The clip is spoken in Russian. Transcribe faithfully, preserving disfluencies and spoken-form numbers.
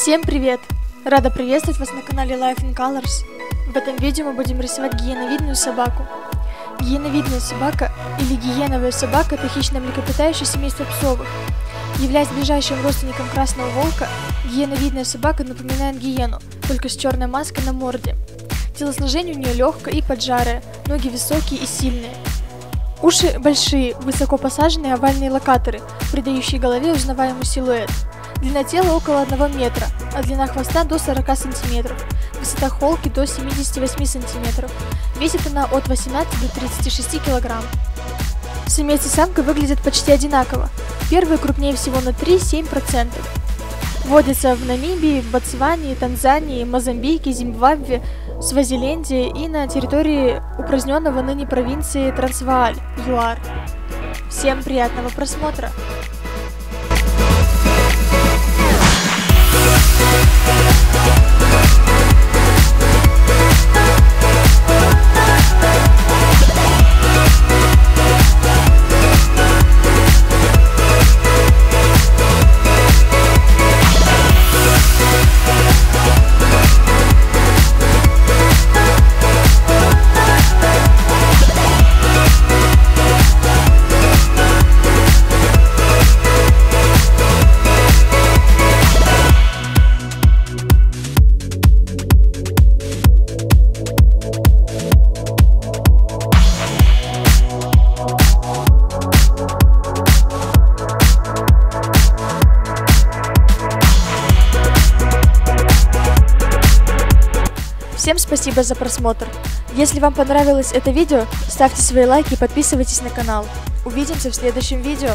Всем привет! Рада приветствовать вас на канале Life in Colors. В этом видео мы будем рисовать гиеновидную собаку. Гиеновидная собака или гиеновая собака – это хищное млекопитающее семейство псовых. Являясь ближайшим родственником красного волка, гиеновидная собака напоминает гиену, только с черной маской на морде. Телосложение у нее легкое и поджарое, ноги высокие и сильные. Уши большие, высоко посаженные овальные локаторы, придающие голове узнаваемый силуэт. Длина тела около одного метра, а длина хвоста до сорока сантиметров, высота холки до семидесяти восьми сантиметров, весит она от восемнадцати до тридцати шести килограмм. Самец и самка выглядят почти одинаково, первые крупнее всего на три — семь процентов. Водятся в Намибии, в Ботсване, Танзании, Мозамбике, Зимбабве, Свазиленде и на территории упраздненного ныне провинции Трансвааль, ЮАР. Всем приятного просмотра! Всем спасибо за просмотр. Если вам понравилось это видео, ставьте свои лайки и подписывайтесь на канал. Увидимся в следующем видео.